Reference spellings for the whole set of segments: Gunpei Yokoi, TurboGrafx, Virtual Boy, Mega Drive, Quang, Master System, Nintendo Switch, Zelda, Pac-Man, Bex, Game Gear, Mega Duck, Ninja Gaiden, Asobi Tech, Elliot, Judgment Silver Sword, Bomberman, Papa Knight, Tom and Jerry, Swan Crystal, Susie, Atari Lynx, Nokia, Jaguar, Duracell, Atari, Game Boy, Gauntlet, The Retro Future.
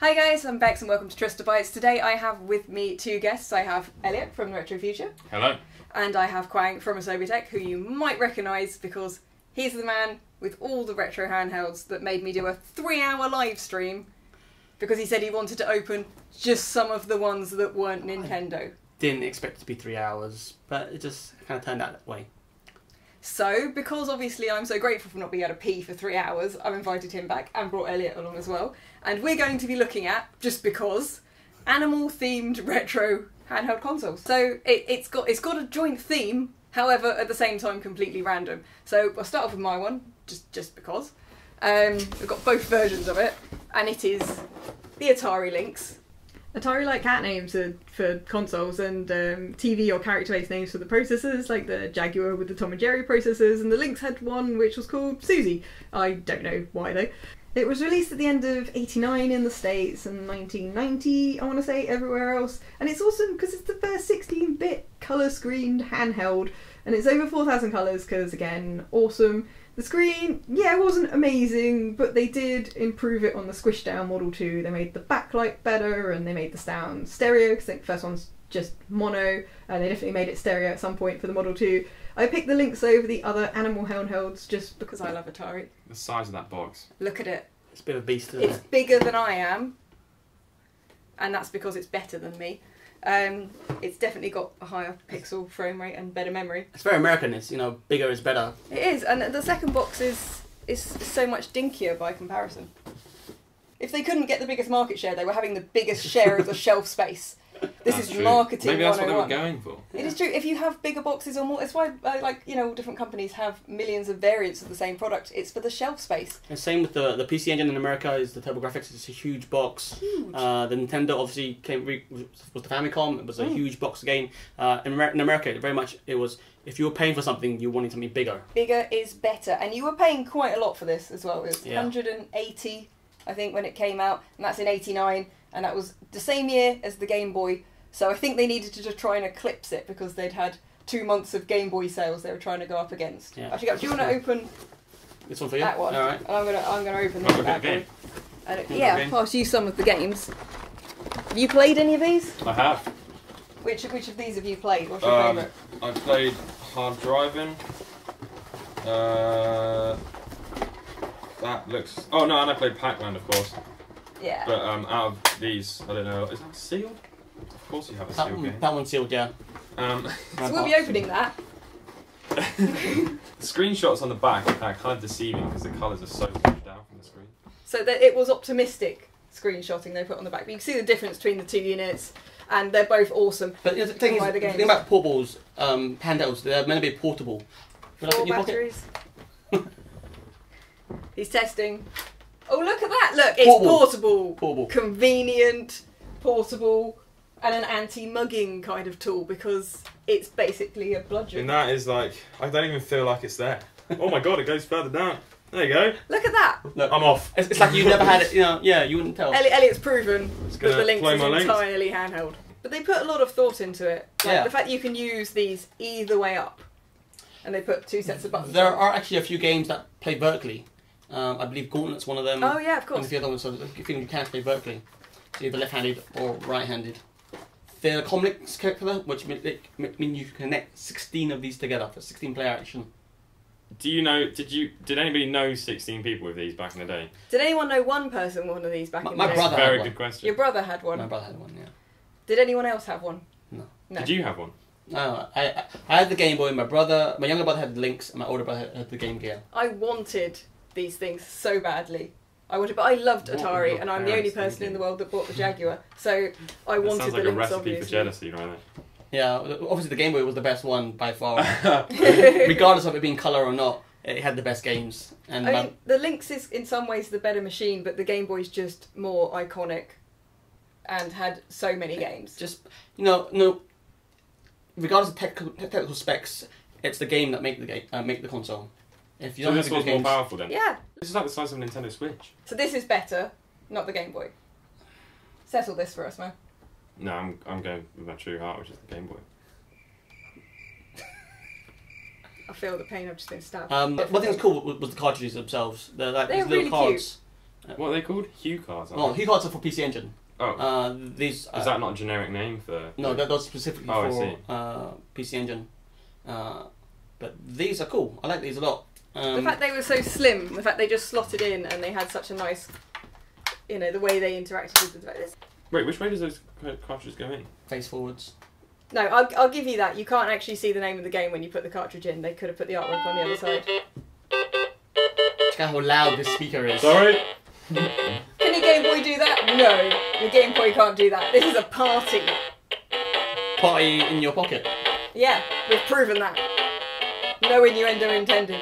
Hi guys, I'm Bex and welcome to Trista Bytes. Today I have with me two guests. I have Elliot from Retro Future. Hello. And I have Quang from Asobi Tech, who you might recognise because he's the man with all the retro handhelds that made me do a 3-hour live stream because he said he wanted to open just some of the ones that weren't Nintendo. I didn't expect it to be 3 hours, but it just kind of turned out that way. So, because obviously I'm so grateful for not being able to pee for 3 hours, I've invited him back and brought Elliot along as well. And we're going to be looking at, just because, animal-themed retro handheld consoles. So it's got a joint theme, however, at the same time completely random. So I'll start off with my one, just because. We've got both versions of it, and it is the Atari Lynx. Atari like cat names for consoles, and TV or character-based names for the processors, like the Jaguar with the Tom and Jerry processors, and the Lynx had one which was called Susie. I don't know why though. It was released at the end of '89 in the States and 1990, I want to say, everywhere else. And it's awesome because it's the first 16-bit colour-screened handheld, and it's over 4,000 colours because, again, awesome. The screen, yeah, it wasn't amazing, but they did improve it on the Squishdown model too. They made the backlight better, and they made the sound stereo, because I think the first one's just mono, and they definitely made it stereo at some point for the Model 2. I picked the Lynx over the other animal handhelds just because I love Atari. The size of that box. Look at it. It's a bit of a beast, isn't it? It's bigger than I am, and that's because it's better than me. It's definitely got a higher pixel frame rate and better memory. It's very American, it's, you know, bigger is better. It is, and the second box is so much dinkier by comparison. If they couldn't get the biggest market share, they were having the biggest share of the shelf space. This is marketing 101. Maybe that's what they were going for. It is true. If you have bigger boxes or more, it's why, like, you know, different companies have millions of variants of the same product. It's for the shelf space. And same with the PC Engine in America. Is the TurboGrafx. It's a huge box. Huge. The Nintendo obviously was the Famicom. It was a huge box game. In America, very much it was. If you were paying for something, you wanted something bigger. Bigger is better, and you were paying quite a lot for this as well. It was 180, I think, when it came out, and that's in '89. And that was the same year as the Game Boy, so I think they needed to just try and eclipse it because they'd had 2 months of Game Boy sales they were trying to go up against. Yeah. Actually, do you want to open this one for you? That one? All right. And I'm gonna open this one. Yeah, I'll pass you some of the games. Have you played any of these? I have. Which of these have you played? What's your favourite? I've played Hard Driving. That looks. Oh no, and I played Pac-Man, of course. Yeah. But out of these, I don't know, is that sealed? Of course you have a sealed game. That one's sealed, yeah. So we'll be opening that. The screenshots on the back are kind of deceiving because the colours are so pushed down from the screen. So that it was optimistic screenshotting they put on the back. But you can see the difference between the 2 units, and they're both awesome. But you know, the thing about portables, handhelds, they're meant to be portable. Four batteries. He's testing. Oh, look at that! Look, it's portable. Convenient, portable, and an anti-mugging kind of tool because it's basically a bludgeon. And that is like, I don't even feel like it's there. Oh my god, it goes further down. There you go. Look at that! Look, I'm off. It's like you never had it, you know, yeah, you wouldn't tell. Elliot's proven that the Lynx is entirely handheld. But they put a lot of thought into it. Like, yeah. The fact that you can use these either way up. And they put 2 sets of buttons. There are actually a few games that play vertically. I believe Gauntlet's one of them. Oh yeah, of course. And the other one, so you can play vertically, so either left-handed or right-handed. They're a Comlink calculator, which means you connect 16 of these together for 16-player action. Do you know? Did anybody know 16 people with these back in the day? Did anyone know one person with one of these back in the day? My brother. Very good question. Your brother had one. My brother had one. Yeah. Did anyone else have one? No. No. Did you have one? No, I had the Game Boy. My younger brother had the Lynx, and my older brother had the Game Gear. I wanted these things so badly. But I loved Atari, and I'm the only person in the world that bought the Jaguar, so I wanted the Lynx, obviously. Sounds like a recipe for jealousy, right there. Yeah, obviously the Game Boy was the best one by far. Regardless of it being colour or not, it had the best games. And I mean, the Lynx is in some ways the better machine, but the Game Boy's just more iconic and had so many games. Just, you know, regardless of technical specs, it's the game that make the console. If you so this one's more powerful then? Yeah. This is like the size of a Nintendo Switch. So this is better, not the Game Boy. Settle this for us, man. No, I'm going with my true heart, which is the Game Boy. I feel the pain, I've just been stabbed. One thing that's cool was the cartridges themselves. They're like these little really cards. Cute. What are they called? Hue cards. Oh, Hue cards are for PC Engine. Oh. These. Is that not a generic name for? No, that's specifically for PC Engine. But these are cool. I like these a lot. The fact they were so slim, the fact they just slotted in, and they had such a nice, you know, the way they interacted with this. Wait, which way does those cartridges go in? Face forwards. No, I'll give you that. You can't actually see the name of the game when you put the cartridge in. They could have put the artwork on the other side. Check out how loud this speaker is. Sorry. Can your Game Boy do that? No, your Game Boy can't do that. This is a party. Party in your pocket. Yeah, we've proven that. No innuendo intended.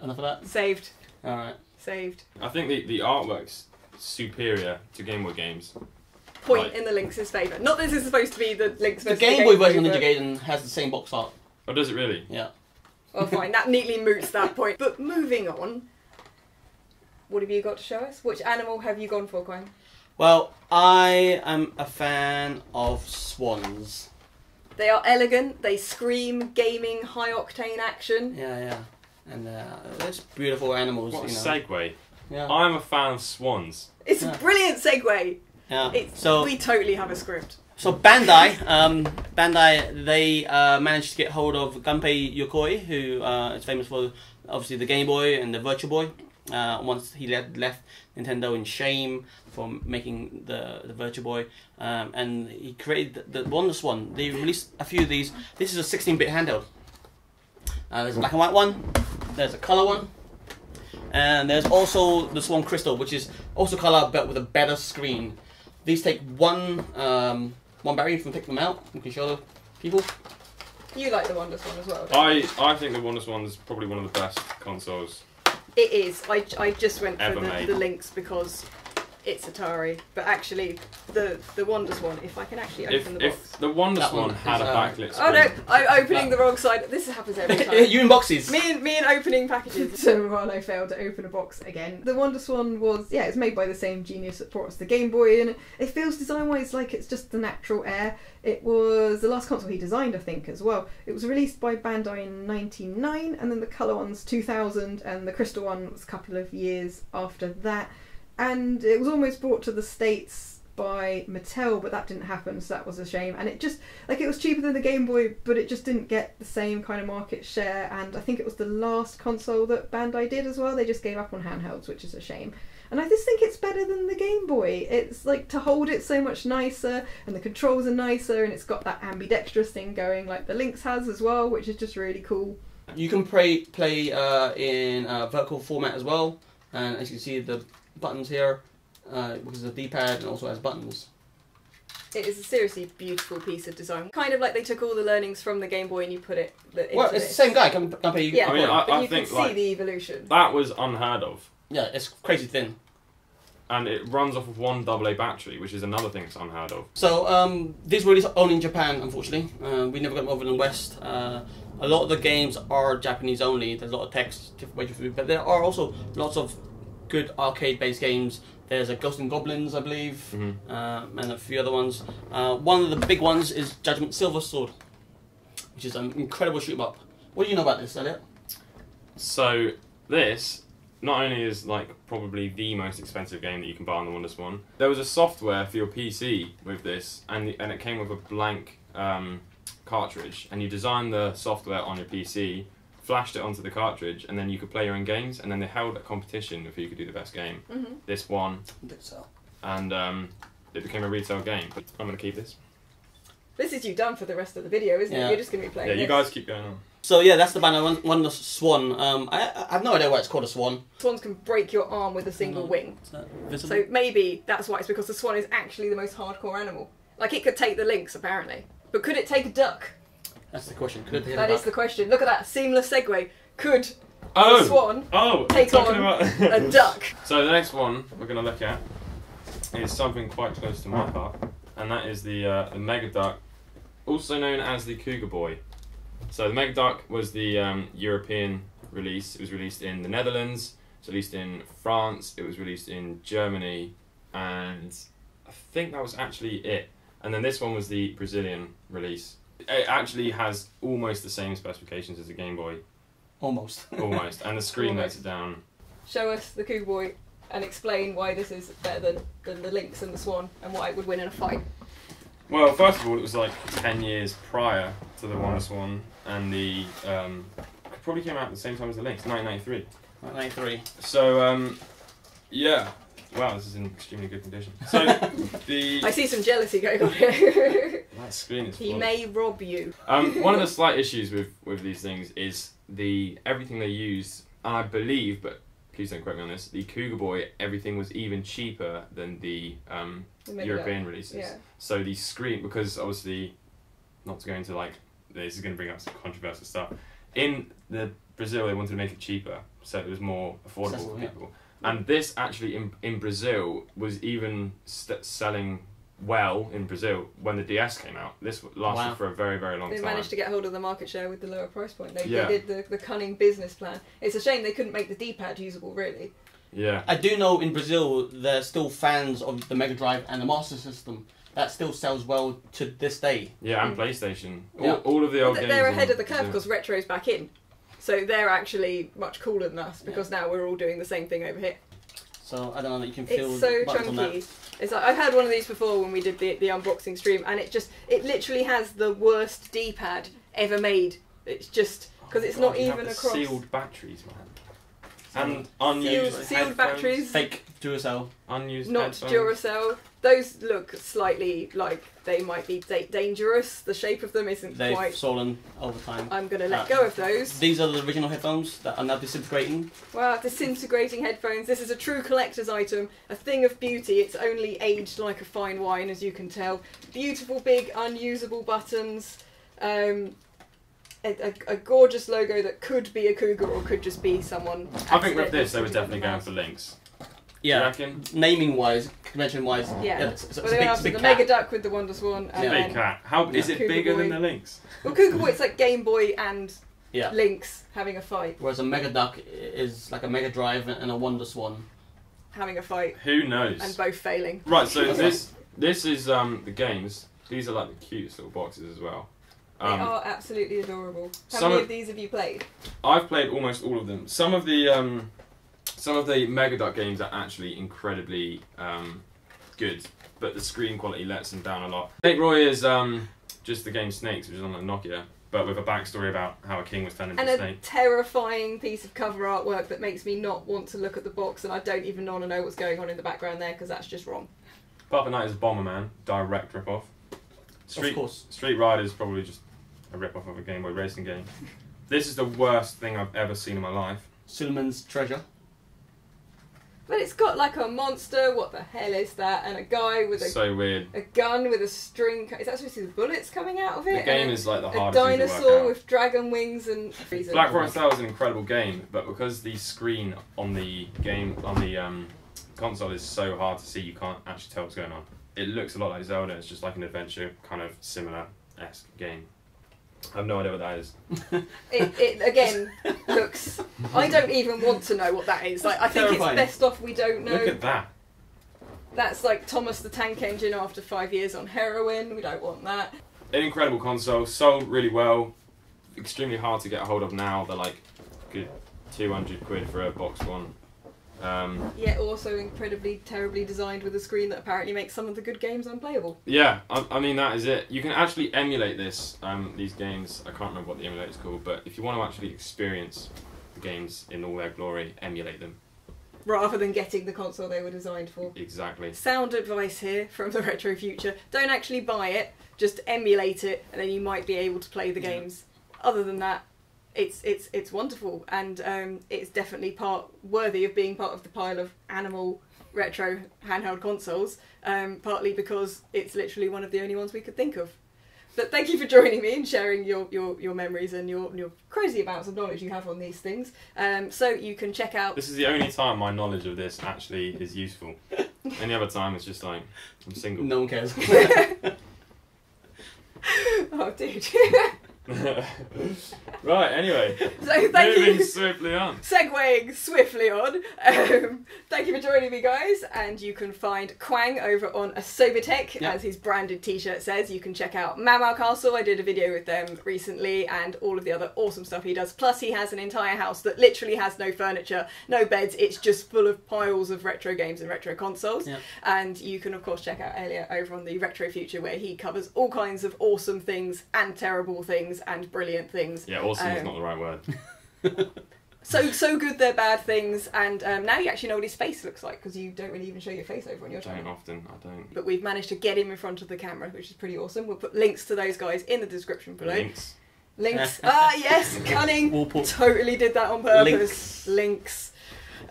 Enough of that? Saved. Alright. Saved. I think the artwork's superior to Game Boy games. Point in the Lynx's favour. Not that this is supposed to be the Lynx versus the Game Boy version of Ninja Gaiden has the same box art. Oh, does it really? Yeah. Well, fine. That neatly moots that point. But moving on, what have you got to show us? Which animal have you gone for, Quang? Well, I am a fan of swans. They are elegant. They scream gaming, high-octane action. Yeah, yeah. And they're just beautiful animals. What a segue. Yeah. I'm a fan of swans. It's a brilliant segue. Yeah. So we totally have a script. So Bandai, they managed to get hold of Gunpei Yokoi, who is famous for obviously the Game Boy and the Virtual Boy. Once he left Nintendo in shame for making the Virtual Boy, and he created the WonderSwan. They released a few of these. This is a 16-bit handheld. There's a black and white one, there's a colour one, and there's also the Swan Crystal, which is also colour but with a better screen. These take one battery, you can pick them out, you can show the people. You like the WonderSwan as well, don't you? I think the WonderSwan is probably one of the best consoles. It is. I just went for the Lynx because it's Atari, but actually the WonderSwan, if I can actually open the box. If the WonderSwan had a backlit screen. Oh no, I'm opening the wrong side. This happens every time. You in boxes. Me and opening packages. So Marlo failed to open a box again. The WonderSwan was, yeah, it's made by the same genius that brought us the Game Boy, and it feels design-wise like it's just the natural heir. It was the last console he designed, I think, as well. It was released by Bandai in 1999, and then the colour one's 2000, and the crystal one was a couple of years after that. And it was almost brought to the States by Mattel, but that didn't happen, so that was a shame. And it just, like, it was cheaper than the Game Boy, but it just didn't get the same kind of market share. And I think it was the last console that Bandai did as well. They just gave up on handhelds, which is a shame. And I just think it's better than the Game Boy. It's like, to hold it so much nicer, and the controls are nicer, and it's got that ambidextrous thing going like the Lynx has as well, which is just really cool. You can play in vertical format as well, and as you can see, the buttons here, because of the D-pad, and also has buttons. It is a seriously beautiful piece of design. Kind of like they took all the learnings from the Game Boy and you put it into Well, it's the same guy. Yeah, I mean, I think, can see the evolution. That was unheard of. Yeah, it's crazy thin. And it runs off of one AA battery, which is another thing that's unheard of. So, these were released only in Japan, unfortunately. We never got them over in the West. A lot of the games are Japanese only. There's a lot of text, different ways of food, but there are also lots of good arcade-based games. There's a Ghosts and Goblins, I believe, and a few other ones. One of the big ones is Judgment Silver Sword, which is an incredible shoot-em-up. What do you know about this, Elliot? So this not only is like probably the most expensive game that you can buy on the WonderSwan. There was a software for your PC with this, and it came with a blank cartridge, and you designed the software on your PC, flashed it onto the cartridge, and then you could play your own games, and then they held a competition of who could do the best game. This won. And it became a retail game. But I'm going to keep this. This is you done for the rest of the video, isn't it? You're just going to be playing this. You guys keep going on. So yeah, that's the Bandai WonderSwan. I have no idea why it's called a swan. Swans can break your arm with a single wing. Is that visible? So maybe that's why. It's because the swan is actually the most hardcore animal. Like, it could take the Lynx, apparently. But could it take a duck? That's the question. Could that is the question. Look at that seamless segue. Could a swan take on a duck? So the next one we're going to look at is something quite close to my heart, and that is the Mega Duck, also known as the Cougar Boy. So the Mega Duck was the European release. It was released in the Netherlands. It was released in France. It was released in Germany, and I think that was actually it. And then this one was the Brazilian release. It actually has almost the same specifications as the Game Boy. Almost. Almost. And the screen lets it down. Show us the Cougar Boy and explain why this is better than the Lynx and the Swan and why it would win in a fight. Well, first of all, it was like 10 years prior to the WonderSwan, and the it probably came out at the same time as the Lynx, 1993. 1993. So, yeah. Wow, this is in extremely good condition. So, I see some jealousy going on here. That screen is flawless. He may rob you. One of the slight issues with these things is everything they use, and I believe, but please don't quote me on this, the Cougar Boy, everything was even cheaper than the European releases. Yeah. So the screen, because obviously, not to go into like, this is going to bring up some controversial stuff, in Brazil they wanted to make it cheaper, so it was more affordable for people. Yeah. And this actually in Brazil was even selling well in Brazil when the DS came out. This lasted for a very, very long time. They managed to get hold of the market share with the lower price point. They did the cunning business plan. It's a shame they couldn't make the D-pad usable, really. Yeah. I do know in Brazil they're still fans of the Mega Drive and the Master System. That still sells well to this day. Yeah, and PlayStation. All of the old games. They're ahead of the curve because Retro's back in. So they're actually much cooler than us because now we're all doing the same thing over here. So I don't know that you can feel. It's so chunky. It's like, I've had one of these before when we did the unboxing stream, and it literally has the worst D-pad ever made. It's just because it's not even across. Sealed batteries, man. And unused sealed batteries. Fake Duracell. Unused. Not Duracell. Those look slightly like they might be dangerous. The shape of them isn't quite. They've swollen over time. I'm going to let go of those. These are the original headphones that are now disintegrating. Wow, disintegrating headphones. This is a true collector's item, a thing of beauty. It's only aged like a fine wine, as you can tell. Beautiful, big, unusable buttons. A gorgeous logo that could be a cougar or could just be someone. I think with this, they were definitely going for Lynx. Yeah, naming wise, convention wise. Yeah, it's big. The Mega Duck with the WonderSwan. It's a big cat. How is it bigger than the Lynx? Well, Cougar Boy, it's like Game Boy and Lynx having a fight. Whereas a Mega Duck is like a Mega Drive and a WonderSwan having a fight. Who knows? And both failing. Right. So this is the games. These are like the cutest little boxes as well. They are absolutely adorable. How many of these have you played? I've played almost all of them. Some of the Mega Duck games are actually incredibly good, but the screen quality lets them down a lot. Snake Roy is just the game Snakes, which is on the Nokia, but with a backstory about how a king was turned into a snake. And a terrifying piece of cover artwork that makes me not want to look at the box, and I don't even want to know what's going on in the background there, because that's just wrong. Papa Knight is Bomberman, direct ripoff. Of course. Street Rider is probably just a ripoff of a Game Boy racing game. This is the worst thing I've ever seen in my life. Suleiman's Treasure. But it's got like a monster, what the hell is that? And a guy with a gun with a string. Is that supposed to be the bullets coming out of it? The game is like the hardest thing to work out. A dinosaur with dragon wings and... Black Forest Star was an incredible game, but because the screen on the game, on the console is so hard to see, you can't actually tell what's going on. It looks a lot like Zelda, it's just like an adventure kind of similar-esque game. I have no idea what that is. it again looks. I don't even want to know what that is. Like, I think terrifying. It's best off we don't know. Look at that. That's like Thomas the Tank Engine after 5 years on heroin. We don't want that. An incredible console, sold really well. Extremely hard to get a hold of now. They're like good 200 quid for a box one. Yet also incredibly terribly designed with a screen that apparently makes some of the good games unplayable. Yeah, I mean that is it. You can actually emulate this, these games. I can't remember what the emulator's called, but if you want to actually experience the games in all their glory, emulate them. Rather than getting the console they were designed for. Exactly. Sound advice here from the Retro Future. Don't actually buy it, just emulate it, and then you might be able to play the games. Other than that, it's wonderful, and it's definitely worthy of being part of the pile of animal retro handheld consoles, partly because it's literally one of the only ones we could think of. But thank you for joining me and sharing your memories and your crazy amounts of knowledge you have on these things. So you can check out... This is the only time my knowledge of this actually is useful. Any other time it's just like, I'm single. No one cares. Oh, dude. Right, anyway. So thank moving you. Swiftly on. Segueing swiftly on. Thank you for joining me, guys. And you can find Quang over on Asobi Tech, yep, as his branded t-shirt says. You can check out Mama Castle. I did a video with them recently, and all of the other awesome stuff he does. Plus, he has an entire house that literally has no furniture, no beds. It's just full of piles of retro games and retro consoles. Yep. And you can, of course, check out Elliot over on the Retro Future, where he covers all kinds of awesome things and terrible things and brilliant things. Yeah, awesome is not the right word. So good they're bad things, and now you actually know what his face looks like, because you don't really even show your face over on your channel. I don't often. But we've managed to get him in front of the camera, which is pretty awesome. We'll put links to those guys in the description below. Links. Ah, yes, cunning. Totally did that on purpose. Links.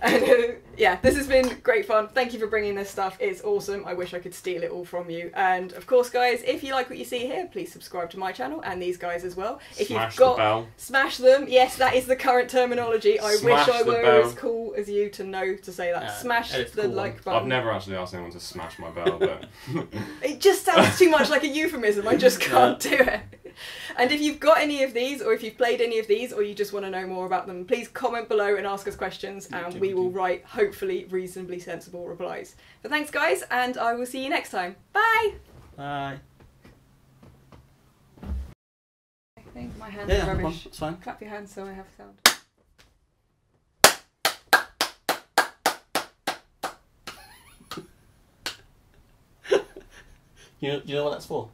And yeah, this has been great fun. Thank you for bringing this stuff. It's awesome. I wish I could steal it all from you. And of course, guys, if you like what you see here, please subscribe to my channel and these guys as well. If smash you've got, the bell. Smash them. Yes, that is the current terminology. I wish I were as cool as you to know to say that. Smash the cool like button. I've never actually asked anyone to smash my bell, but... It just sounds too much like a euphemism. I just can't do it. And if you've got any of these, or if you've played any of these, or you just want to know more about them, please comment below and ask us questions, and we will write, hopefully, reasonably sensible replies. But thanks, guys, and I will see you next time. Bye! Bye. I think my hands are rubbish. It's fine. Clap your hands so I have sound. you know what that's for?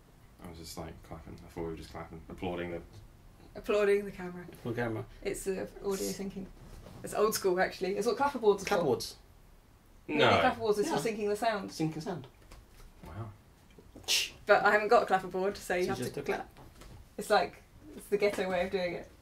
I was just like clapping. I thought we were just clapping, applauding the camera. The camera. It's the audio syncing. It's old school, actually. It's what clapperboards are. Clapperboards. No. Clapperboards is for syncing the sound. Syncing sound. Wow. But I haven't got a clapperboard, so you have to clap. It's like it's the ghetto way of doing it.